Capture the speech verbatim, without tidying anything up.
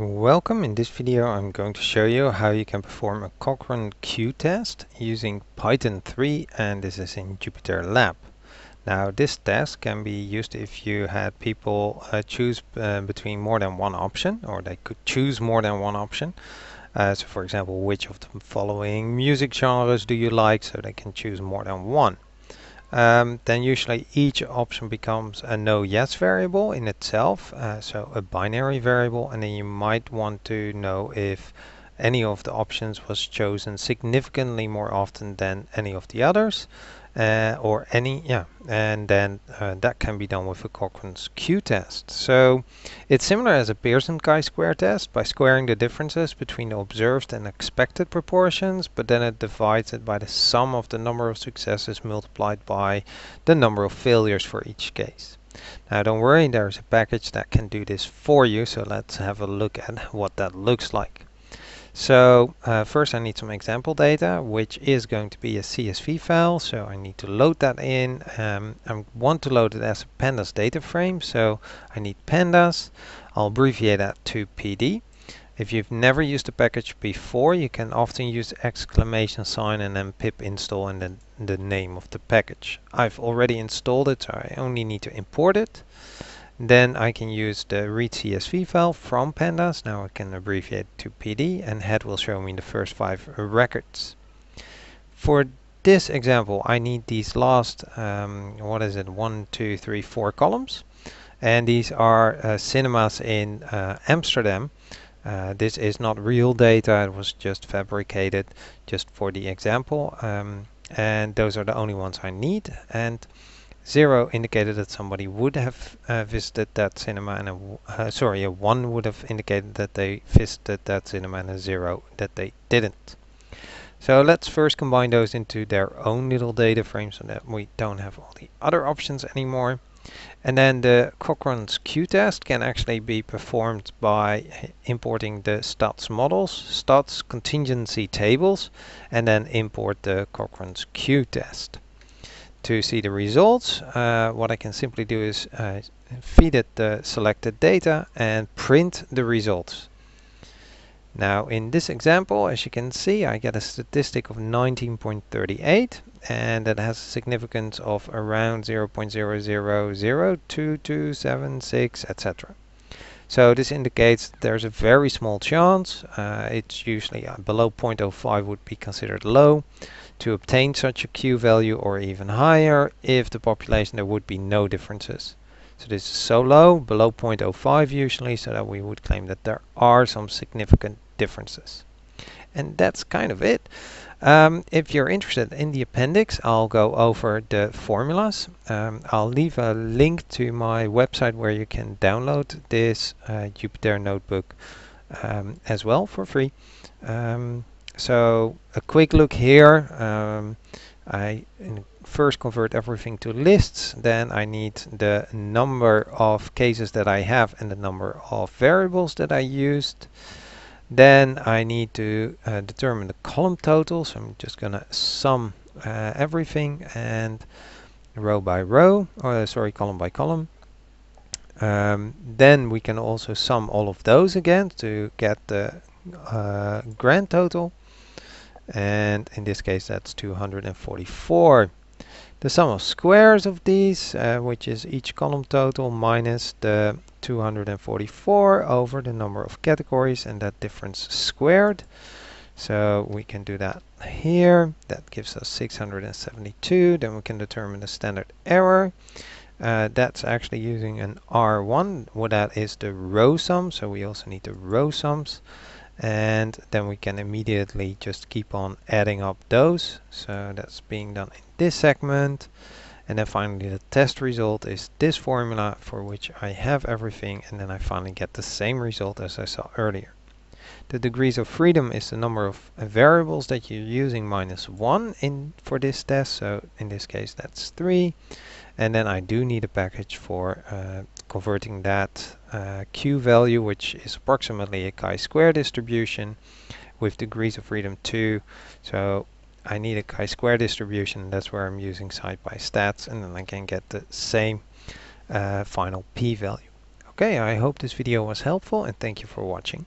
Welcome. In this video I'm going to show you how you can perform a Cochran Q test using Python three, and this is in Jupyter Lab. Now this test can be used if you had people uh, choose uh, between more than one option, or they could choose more than one option. Uh, so for example, which of the following music genres do you like, so they can choose more than one. Um, then usually each option becomes a no yes variable in itself, uh, so a binary variable, and then you might want to know if any of the options was chosen significantly more often than any of the others, uh, or any yeah and then uh, that can be done with a Cochran Q test. So it's similar as a Pearson chi-square test by squaring the differences between the observed and expected proportions, but then it divides it by the sum of the number of successes multiplied by the number of failures for each case. Now don't worry, there's a package that can do this for you, so let's have a look at what that looks like. So uh, first I need some example data, which is going to be a C S V file, so I need to load that in. um, I want to load it as a pandas data frame, so I need pandas. I'll abbreviate that to P D. If you've never used the package before, you can often use exclamation sign and then pip install and then the name of the package. I've already installed it, so I only need to import it. Then I can use the read C S V file from pandas. Now I can abbreviate to P D, and head will show me the first five records. For this example, I need these last, um, what is it, one, two, three, four columns. And these are uh, cinemas in uh, Amsterdam. Uh, this is not real data, it was just fabricated just for the example. Um, and those are the only ones I need. And zero indicated that somebody would have uh, visited that cinema, and a, uh, sorry, a one would have indicated that they visited that cinema, and a zero that they didn't. So let's first combine those into their own little data frame, so that we don't have all the other options anymore. And then the Cochran Q test can actually be performed by importing the stats models, stats contingency tables, and then import the Cochran Q test. To see the results, uh, what I can simply do is uh, feed it the selected data and print the results. Now in this example, as you can see, I get a statistic of nineteen point three eight, and that has a significance of around zero point zero zero zero two two seven six, et cetera. So this indicates there's a very small chance, uh, it's usually uh, below zero point zero five would be considered low, to obtain such a Q value, or even higher if the population there would be no differences. So this is so low, below zero point zero five usually, so that we would claim that there are some significant differences. And that's kind of it. Um, if you're interested in the appendix, I'll go over the formulas. Um, I'll leave a link to my website where you can download this uh, Jupyter Notebook um, as well for free. Um, so a quick look here. Um, I first convert everything to lists, then I need the number of cases that I have and the number of variables that I used. Then I need to uh, determine the column total, so I'm just going to sum uh, everything, and row by row, or sorry, column by column. Um, then we can also sum all of those again to get the uh, grand total, and in this case that's two hundred forty-four. The sum of squares of these, uh, which is each column total minus the two hundred forty-four over the number of categories, and that difference squared. So we can do that here. That gives us six hundred seventy-two. Then we can determine the standard error. Uh, that's actually using an R one. Well, that is the row sum, so we also need the row sums. And then we can immediately just keep on adding up those. So that's being done in this segment. And then finally the test result is this formula, for which I have everything, and then I finally get the same result as I saw earlier. The degrees of freedom is the number of variables that you're using minus one in for this test, so in this case that's three. And then I do need a package for uh, converting that uh, Q value, which is approximately a chi-square distribution, with degrees of freedom two. So I need a chi-square distribution, that's where I'm using side by stats, and then I can get the same uh, final p-value. Okay, I hope this video was helpful and thank you for watching.